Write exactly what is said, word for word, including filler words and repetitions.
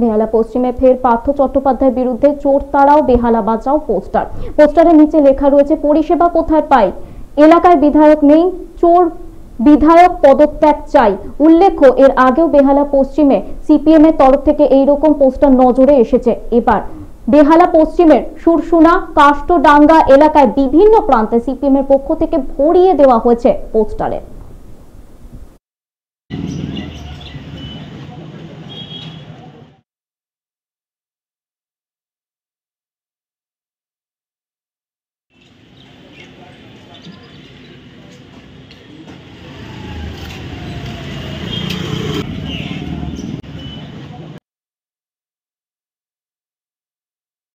বেহালা পশ্চিমে ফের পার্থ চট্টোপাধ্যায়ের বিরুদ্ধে চোর তাড়াও বেহালা বাঁচাও পোস্টার। পোস্টারের নিচে লেখা রয়েছে, পরিষেবা কোথায় পাই, এলাকায় বিধায়ক নেই, চোর বিধায়ক পদত্যাগ চাই। উল্লেখ্য, এর আগেও বেহালা পশ্চিমে সিপিএম এর তরফ থেকে এই রকম পোস্টার নজরে এসেছে। এবার বেহালা পশ্চিমের সুরসুনা কাষ্টডাঙ্গা এলাকায় বিভিন্ন প্রান্তে সিপিএম এর পক্ষ থেকে ভরিয়ে দেওয়া হয়েছে পোস্টারে।